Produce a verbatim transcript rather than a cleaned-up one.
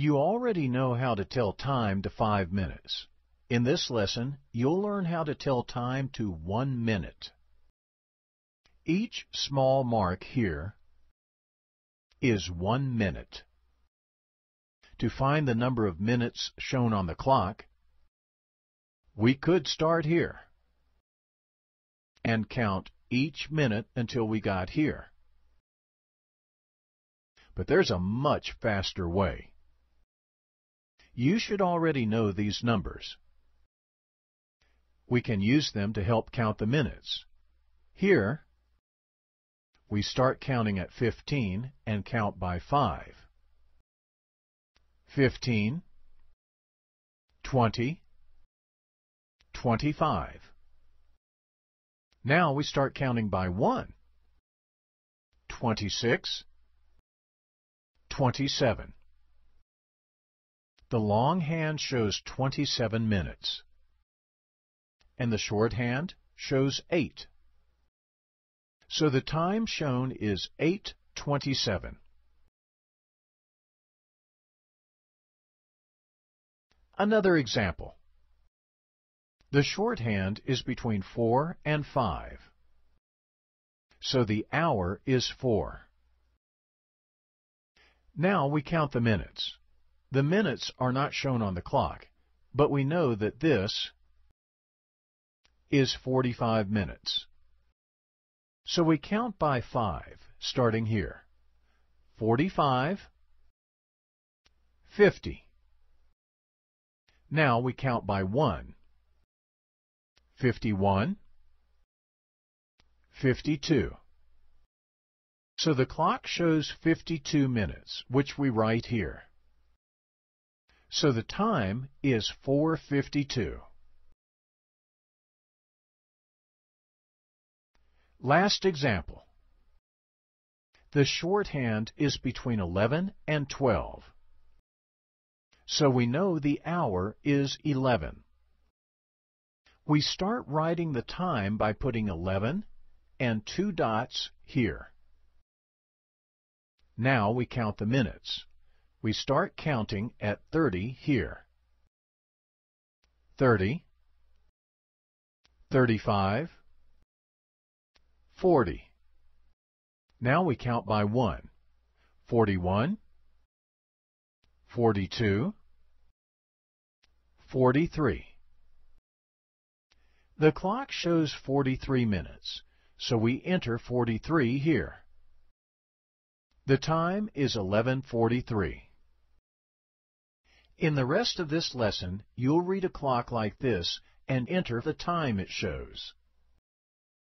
You already know how to tell time to five minutes. In this lesson, you'll learn how to tell time to one minute. Each small mark here is one minute. To find the number of minutes shown on the clock, we could start here and count each minute until we got here. But there's a much faster way. You should already know these numbers. We can use them to help count the minutes. Here, we start counting at fifteen and count by five. fifteen, twenty, twenty-five. Now we start counting by one. twenty-six, twenty-seven. The long hand shows twenty-seven minutes, and the short hand shows eight. So the time shown is eight twenty-seven. Another example. The short hand is between four and five, so the hour is four. Now we count the minutes. The minutes are not shown on the clock, but we know that this is forty-five minutes. So we count by five, starting here. forty-five, fifty. Now we count by one. fifty-one, fifty-two. So the clock shows fifty-two minutes, which we write here. So the time is four fifty-two. Last example. The shorthand is between eleven and twelve. So we know the hour is eleven. We start writing the time by putting eleven and two dots here. Now we count the minutes. We start counting at thirty here. thirty, thirty-five, forty. Now we count by one. forty-one, forty-two, forty-three. The clock shows forty-three minutes, so we enter forty-three here. The time is eleven forty-three. In the rest of this lesson, you'll read a clock like this and enter the time it shows.